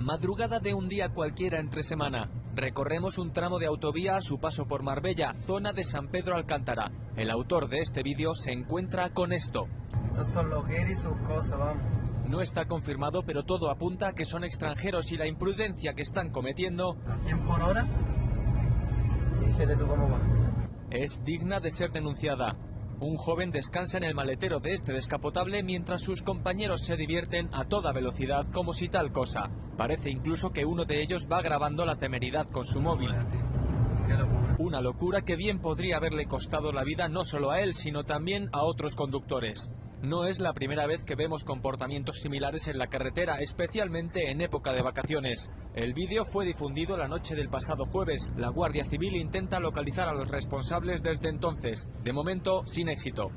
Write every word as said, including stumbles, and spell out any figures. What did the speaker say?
Madrugada de un día cualquiera entre semana, recorremos un tramo de autovía a su paso por Marbella, zona de San Pedro Alcántara. El autor de este vídeo se encuentra con esto. Estos son los guerris y sus cosas, vamos. No está confirmado, pero todo apunta a que son extranjeros y la imprudencia que están cometiendo... ¿A cien por hora? Dígele tú cómo va. Es digna de ser denunciada. Un joven descansa en el maletero de este descapotable mientras sus compañeros se divierten a toda velocidad como si tal cosa. Parece incluso que uno de ellos va grabando la temeridad con su móvil. Una locura que bien podría haberle costado la vida no solo a él, sino también a otros conductores. No es la primera vez que vemos comportamientos similares en la carretera, especialmente en época de vacaciones. El vídeo fue difundido la noche del pasado jueves. La Guardia Civil intenta localizar a los responsables desde entonces, de momento sin éxito.